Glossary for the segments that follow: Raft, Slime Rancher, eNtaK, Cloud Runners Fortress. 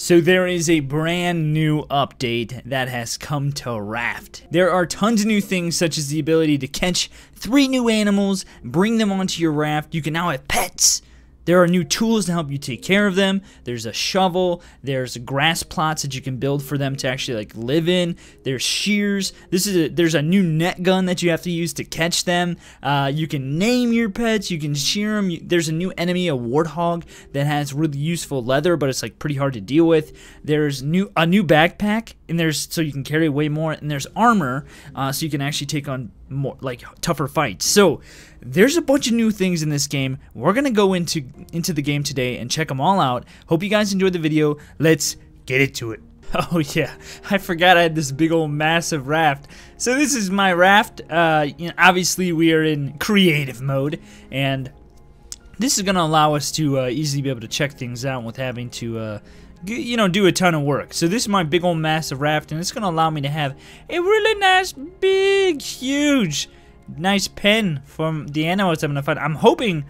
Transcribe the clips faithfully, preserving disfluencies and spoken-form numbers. So there is a brand new update that has come to Raft. There are tons of new things such as the ability to catch three new animals, bring them onto your raft. You can now have pets. There are new tools to help you take care of them. There's a shovel. There's grass plots that you can build for them to actually like live in. There's shears. This is a, there's a new net gun that you have to use to catch them. Uh, you can name your pets. You can shear them. You, there's a new enemy, a warthog, that has really useful leather, but it's like pretty hard to deal with. There's new a new backpack, and there's so you can carry way more. And there's armor, uh, so you can actually take on more like tougher fights. So there's a bunch of new things in this game. We're gonna go into into the game today and check them all out. Hope you guys enjoyed the video. Let's get into it. Oh yeah, I forgot I had this big old massive raft. So this is my raft. Uh, you know, obviously we are in creative mode, and this is gonna allow us to uh, easily be able to check things out with having to uh, you know, do a ton of work. So this is my big old massive raft, and it's gonna allow me to have a really nice, big, huge, nice pen from the animals I'm gonna find. I'm hoping.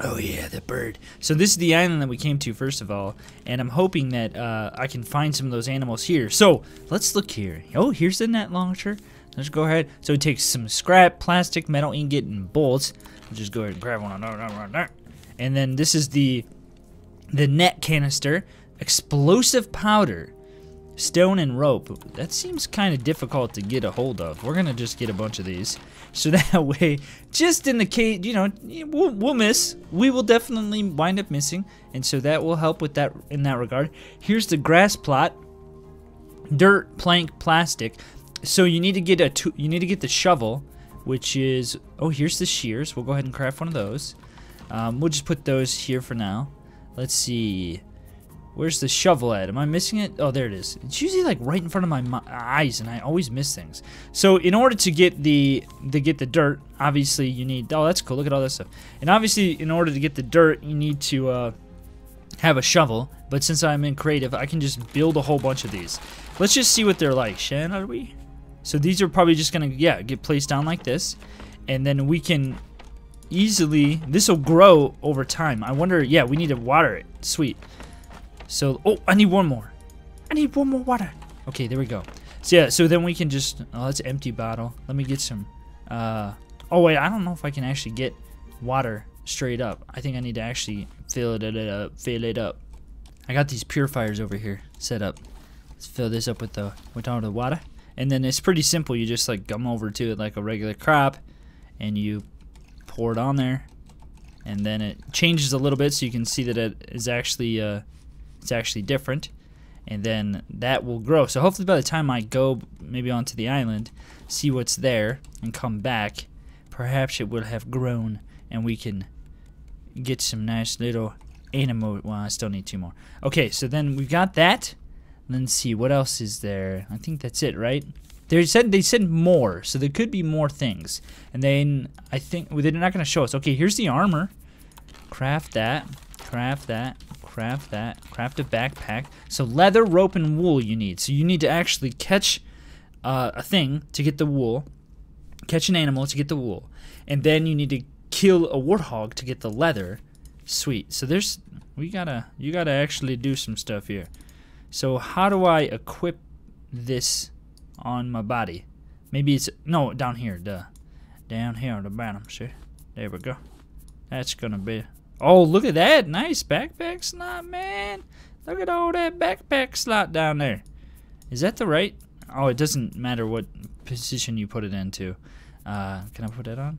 Oh yeah, the bird. So this is the island that we came to first of all, and I'm hoping that uh, I can find some of those animals here. So let's look here. Oh, here's the net launcher. Let's go ahead. So it takes some scrap, plastic, metal, ingot, and bolts. I'll just go ahead and grab one. And then this is the the net canister. Explosive powder, stone, and rope. That seems kind of difficult to get a hold of. We're gonna just get a bunch of these, so that way, just in the case, you know, we'll, we'll miss. We will definitely wind up missing, and so that will help with that in that regard. Here's the grass plot, dirt, plank, plastic. So you need to get a to you need to get the shovel, which is oh here's the shears. We'll go ahead and craft one of those. Um, we'll just put those here for now. Let's see. Where's the shovel at? Am I missing it? Oh, there it is. It's usually like right in front of my eyes, and I always miss things. So in order to get the to get the dirt, obviously you need. Oh, that's cool. Look at all this stuff. And obviously, in order to get the dirt, you need to uh, have a shovel. But since I'm in creative, I can just build a whole bunch of these. Let's just see what they're like, shall we? So these are probably just gonna yeah get placed down like this, and then we can easily. This will grow over time. I wonder. Yeah, we need to water it. Sweet. So, oh, I need one more. I need one more water. Okay, there we go. So, yeah, so then we can just, oh, that's an empty bottle. Let me get some, uh, oh, wait, I don't know if I can actually get water straight up. I think I need to actually fill it up, fill it up. I got these purifiers over here set up. Let's fill this up with the, with all the water. And then it's pretty simple. You just, like, gum over to it like a regular crop, and you pour it on there. And then it changes a little bit so you can see that it is actually, uh, it's actually different, and then that will grow. So hopefully by the time I go maybe onto the island, see what's there, and come back, perhaps it will have grown, and we can get some nice little animal. Well, I still need two more. Okay, so then we've got that. Let's see, what else is there? I think that's it, right? They said they said more, so there could be more things. And then I think well, they're not going to show us. Okay, here's the armor. Craft that. Craft that. Craft that. Craft a backpack. So leather, rope, and wool you need. So you need to actually catch uh, a thing to get the wool. Catch an animal to get the wool. And then you need to kill a warthog to get the leather. Sweet. So there's... We gotta... You gotta actually do some stuff here. So how do I equip this on my body? Maybe it's... No, down here. Duh. Down here on the bottom. See? There we go. That's gonna be... Oh, look at that. Nice backpack slot, man. Look at all that backpack slot down there. Is that the right? Oh, it doesn't matter what position you put it into. Uh, can I put that on?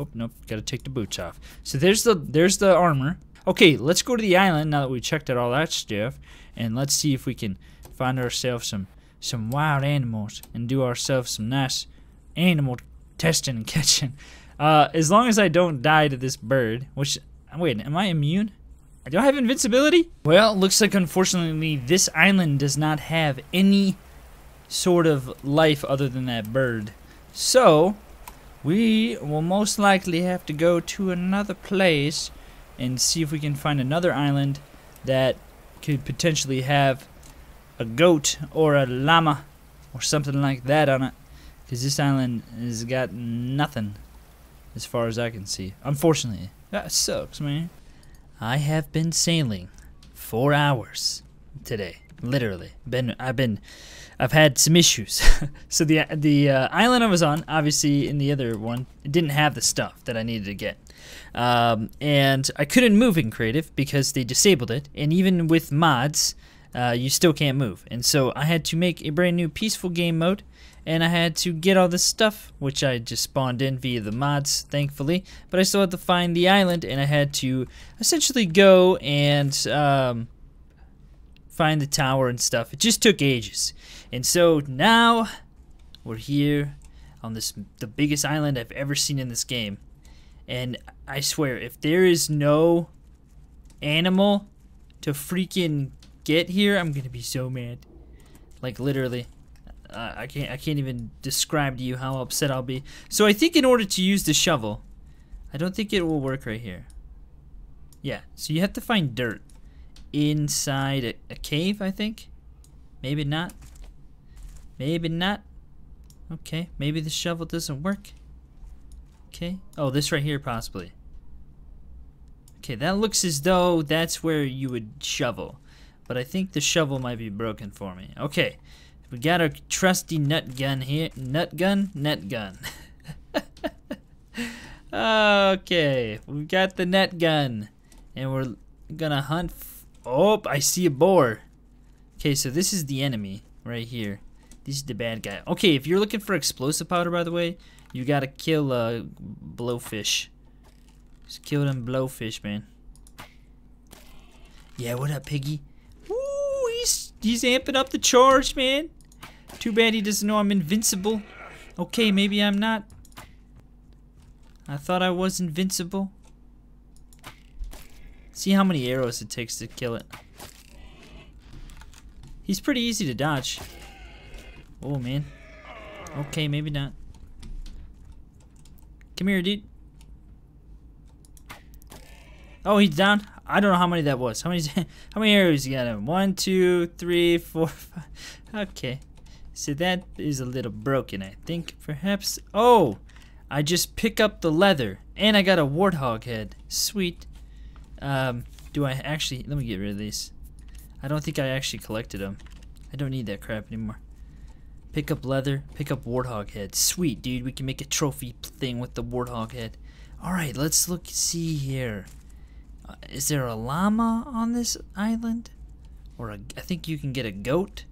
Oh, nope. Got to take the boots off. So there's the there's the armor. Okay, let's go to the island now that we checked out all that stuff. And let's see if we can find ourselves some, some wild animals and do ourselves some nice animal testing and catching. Uh, as long as I don't die to this bird, which... Wait, am I immune? Do I have invincibility? Well, looks like unfortunately this island does not have any sort of life other than that bird. So, we will most likely have to go to another place and see if we can find another island that could potentially have a goat or a llama or something like that on it. Because this island has got nothing as far as I can see, unfortunately. That sucks, man. I have been sailing four hours today. Literally, been I've been I've had some issues. So the the uh, island I was on, obviously, in the other one, it didn't have the stuff that I needed to get, um, and I couldn't move in creative because they disabled it. And even with mods, uh, you still can't move. And so I had to make a brand new peaceful game mode, and I had to get all this stuff, which I just spawned in via the mods, thankfully. But I still had to find the island, and I had to essentially go and um, find the tower and stuff. It just took ages. And so now we're here on this, the biggest island I've ever seen in this game. And I swear, if there is no animal to freaking get here, I'm gonna be so mad. Like, literally, uh, I can't I can't even describe to you how upset I'll be. So I think in order to use the shovel, I don't think it will work right here. Yeah, so you have to find dirt inside a, a cave, I think. Maybe not. Maybe not. Okay, maybe the shovel doesn't work. Okay. Oh, this right here, possibly. Okay, that looks as though that's where you would shovel. But I think the shovel might be broken for me. Okay, we got our trusty nut gun here. Nut gun? Net gun. Okay, we got the net gun. And we're gonna hunt for... Oh, I see a boar. Okay, so this is the enemy right here. This is the bad guy. Okay, if you're looking for explosive powder, by the way, you gotta kill uh, blowfish. Just kill them blowfish, man. Yeah, what up, piggy? Ooh, he's, he's amping up the charge, man. Too bad he doesn't know I'm invincible. Okay, maybe I'm not. I thought I was invincible. See how many arrows it takes to kill it. He's pretty easy to dodge. Oh, man. Okay, maybe not. Come here, dude. Oh, he's down. I don't know how many that was. How many, how many arrows you got him? One, two, three, four, five. Okay. So that is a little broken, I think, perhaps. Oh! I just pick up the leather. And I got a warthog head. Sweet. Um, do I actually, let me get rid of these. I don't think I actually collected them. I don't need that crap anymore. Pick up leather, pick up warthog head. Sweet, dude, we can make a trophy thing with the warthog head. Alright, let's look, see here. Uh, is there a llama on this island? Or a, I think you can get a goat.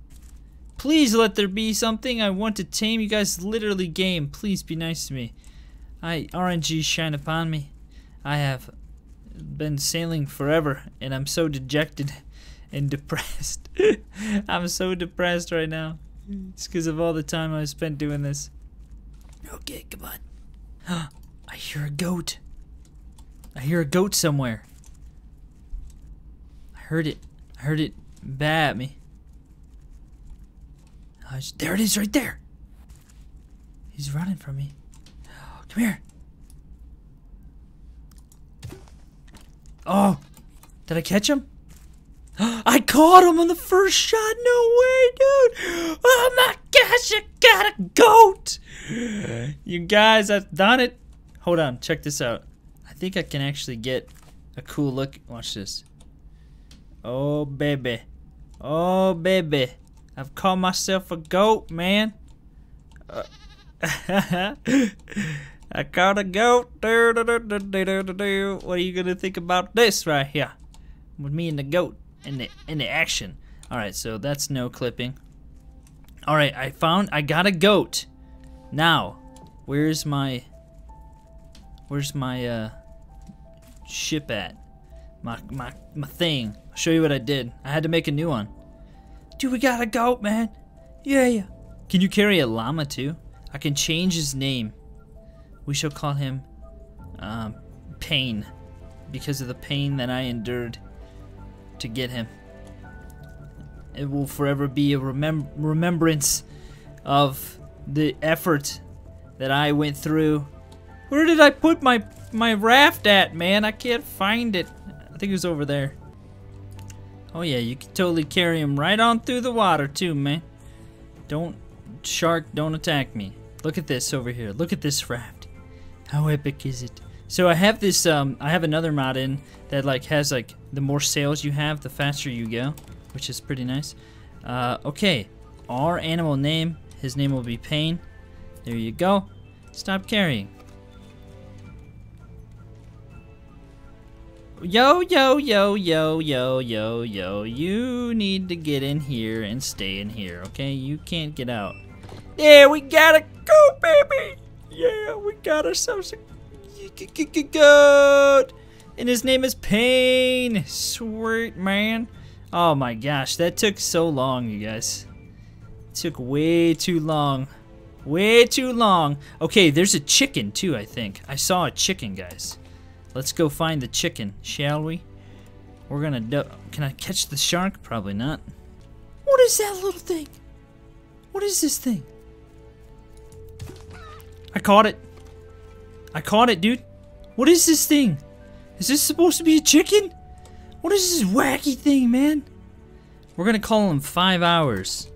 Please let there be something I want to tame. You guys literally game. Please be nice to me. I, R N G shine upon me. I have... been sailing forever, and I'm so dejected and depressed. I'm so depressed right now. It's because of all the time I spent doing this. Okay, come on. I hear a goat. I hear a goat somewhere. I heard it. I heard it baa at me. Oh, there it is, right there. He's running from me. Come here. Oh, did I catch him? I caught him on the first shot. No way, dude. Oh my gosh, I got a goat. You guys, I've done it. Hold on, check this out. I think I can actually get a cool look. Watch this. Oh, baby. Oh, baby. I've caught myself a goat, man. Uh, I caught a goat. What are you gonna think about this right here? With me and the goat in the in the action. Alright, so that's no clipping. Alright, I found I got a goat. Now, where's my where's my uh ship at? My my my thing. I'll show you what I did. I had to make a new one. Dude, we got a goat, man. Yeah, yeah. Can you carry a llama too? I can change his name. We shall call him um, Pain, because of the pain that I endured to get him. It will forever be a remem remembrance of the effort that I went through. Where did I put my my raft at, man? I can't find it. I think it was over there. Oh yeah, you can totally carry him right on through the water too, man. Don't, shark, don't attack me. Look at this over here. Look at this raft. How epic is it? So I have this, um, I have another mod in that like has like the more sails you have, the faster you go. which is pretty nice. Uh, okay, our animal name, his name will be Pain. There you go. Stop carrying. Yo, yo, yo, yo, yo, yo, yo. You need to get in here and stay in here, okay? You can't get out. Yeah, we gotta go, baby! Yeah, we got ourselves a goat! And his name is Pain! Sweet, man. Oh my gosh, that took so long, you guys. It took way too long. Way too long. Okay, there's a chicken too, I think. I saw a chicken, guys. Let's go find the chicken, shall we? We're gonna do- Can I catch the shark? Probably not. What is that little thing? What is this thing? I caught it. I caught it, dude. What is this thing? Is this supposed to be a chicken? What is this wacky thing, man? We're gonna call him Five Hours.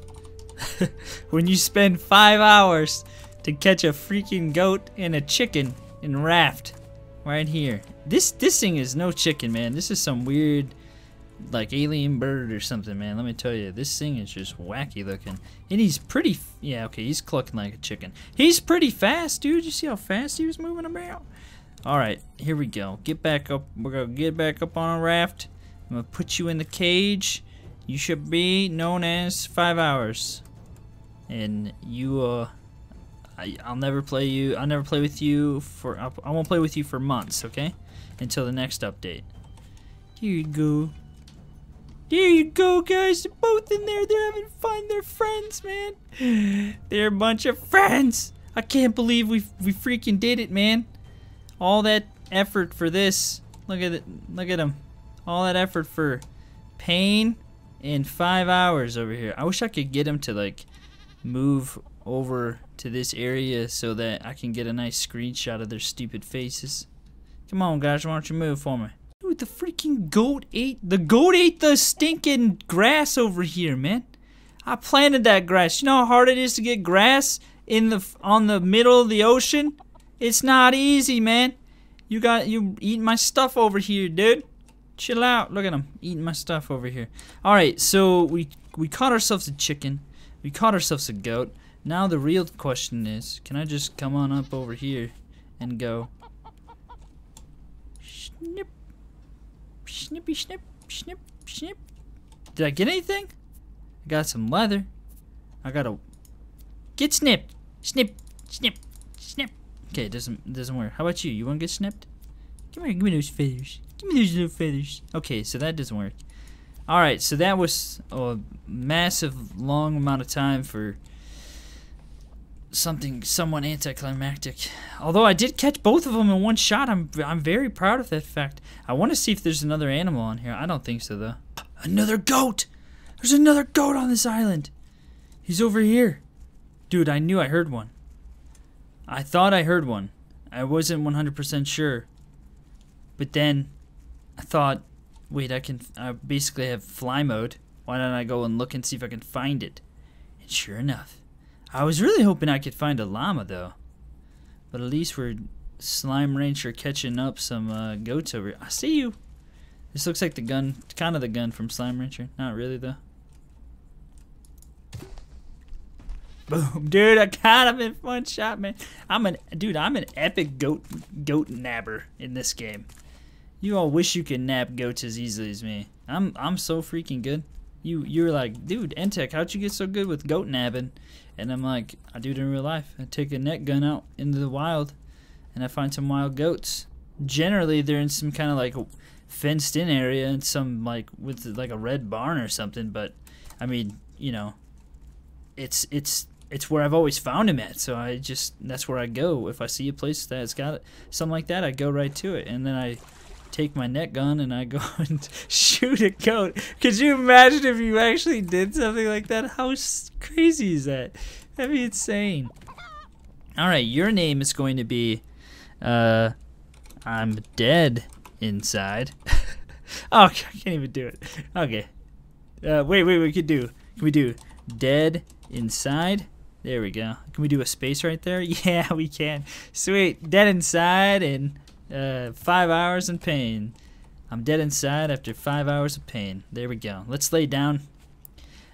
When you spend five hours to catch a freaking goat and a chicken in Raft. Right here. This this thing is no chicken, man. This is some weird, like, alien bird or something, man. Let me tell you, this thing is just wacky looking. And he's pretty, f yeah, okay, he's clucking like a chicken. He's pretty fast, dude. You see how fast he was moving about? All right, here we go. Get back up. We're gonna get back up on a raft. I'm gonna put you in the cage. You should be known as Five Hours. And you, uh... I, I'll never play you. I'll never play with you for. I'll, I won't play with you for months. Okay, until the next update. Here you go. There you go, guys. They're both in there. They're having fun. They're friends, man. They're a bunch of friends. I can't believe we we freaking did it, man. All that effort for this. Look at it. Look at them. All that effort for Pain and Five Hours over here. I wish I could get him to like move over to this area so that I can get a nice screenshot of their stupid faces. Come on, guys, why don't you move for me? Dude, the freaking goat ate the goat ate the stinking grass over here, man. I planted that grass. You know how hard it is to get grass in the on the middle of the ocean? It's not easy, man. You got you eating my stuff over here, dude. Chill out. Look at him eating my stuff over here. All right, so we we caught ourselves a chicken. We caught ourselves a goat. Now the real question is, can I just come on up over here and go snip, snippy snip, snip, snip. Did I get anything? I got some leather. I got a get snipped. Snip, snip, snip. Okay, it doesn't it doesn't work. How about you? You wanna get snipped? Come here, give me those feathers. Give me those little feathers. Okay, so that doesn't work. Alright, so that was a massive long amount of time for something somewhat anticlimactic. Although I did catch both of them in one shot. I'm I'm very proud of that fact. I want to see if there's another animal on here. I don't think so though. Another goat. There's another goat on this island. He's over here. Dude, I knew I heard one. I thought I heard one. I wasn't one hundred percent sure. But then I thought, wait, I can I basically have fly mode. Why don't I go and look and see if I can find it? And sure enough, I was really hoping I could find a llama, though. But at least we're Slime Rancher catching up some uh, goats over here. I see you. This looks like the gun, kind of the gun from Slime Rancher. Not really, though. Boom, dude! I got him in one shot, man. I'm an dude. I'm an epic goat goat nabber in this game. You all wish you could nab goats as easily as me. I'm I'm so freaking good. You you're like, dude, eNtaK, how'd you get so good with goat nabbing? And I'm like, I do it in real life. I take a net gun out into the wild, and I find some wild goats. Generally, they're in some kind of like fenced-in area, and some like with like a red barn or something. But I mean, you know, it's it's it's where I've always found them at. So I just that's where I go if I see a place that's got something like that. I go right to it, and then I take my net gun and I go and shoot a goat. Could you imagine if you actually did something like that? How crazy is that? That'd be insane. Alright, your name is going to be, uh, I'm dead inside. Oh, I can't even do it. Okay. Uh, wait, wait, we could do, can we do dead inside? There we go. Can we do a space right there? Yeah, we can. Sweet. Dead inside and... Uh, five hours in pain. I'm dead inside after five hours of pain. There we go. Let's lay down.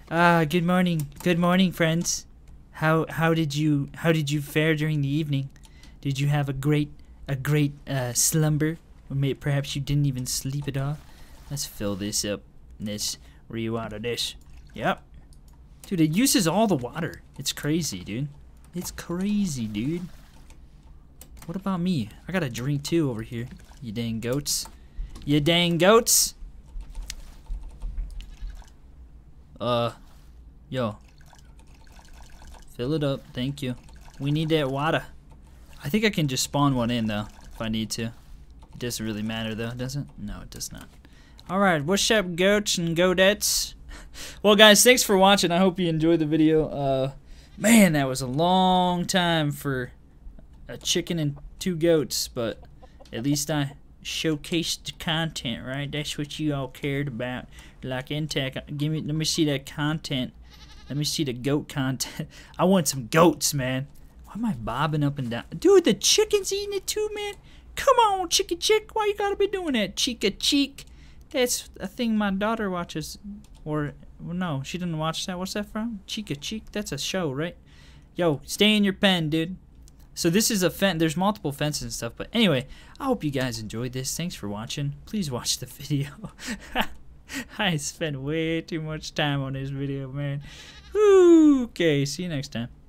Ah, good morning. Good morning, friends. How how did you how did you fare during the evening? Did you have a great a great uh, slumber? Or maybe perhaps you didn't even sleep at all. Let's fill this up. Let's rewater this. Yep. Dude, it uses all the water. It's crazy, dude. It's crazy, dude. What about me? I got a drink too over here. You dang goats. You dang goats. Uh, yo. Fill it up. Thank you. We need that water. I think I can just spawn one in though, if I need to. It doesn't really matter though, does it? No, it does not. Alright, what's up, goats and godettes? Well, guys, thanks for watching. I hope you enjoyed the video. Uh, man, that was a long time for a chicken and two goats, but at least I showcased the content, right? That's what you all cared about. Like eNtaK, give me, let me see that content. Let me see the goat content. I want some goats, man. Why am I bobbing up and down? Dude, the chicken's eating it too, man. Come on, chicky chick. Why you gotta be doing that, chica cheek? That's a thing my daughter watches. Or, well, no, she didn't watch that. What's that from? Chica Cheek? That's a show, right? Yo, stay in your pen, dude. So this is a fence. There's multiple fences and stuff. But anyway, I hope you guys enjoyed this. Thanks for watching. Please watch the video. I spent way too much time on this video, man. Ooh, okay, see you next time.